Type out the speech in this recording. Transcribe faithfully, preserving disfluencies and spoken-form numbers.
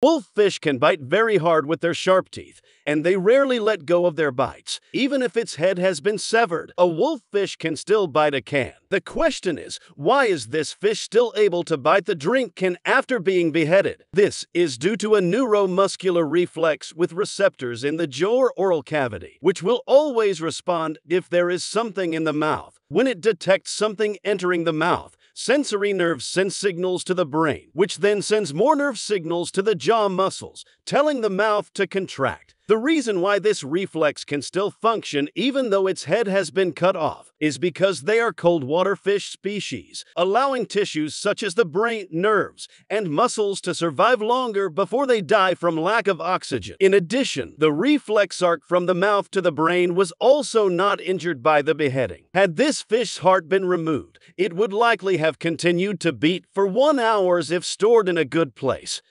Wolf fish can bite very hard with their sharp teeth, and they rarely let go of their bites. Even if its head has been severed, a wolf fish can still bite a can. The question is, why is this fish still able to bite the drink can after being beheaded? This is due to a neuromuscular reflex with receptors in the jaw or oral cavity, which will always respond if there is something in the mouth. When it detects something entering the mouth, sensory nerves send signals to the brain, which then sends more nerve signals to the jaw muscles, telling the mouth to contract. The reason why this reflex can still function even though its head has been cut off is because they are cold water fish species, allowing tissues such as the brain, nerves, and muscles to survive longer before they die from lack of oxygen. In addition, the reflex arc from the mouth to the brain was also not injured by the beheading. Had this fish's heart been removed, it would likely have continued to beat for one hour if stored in a good place.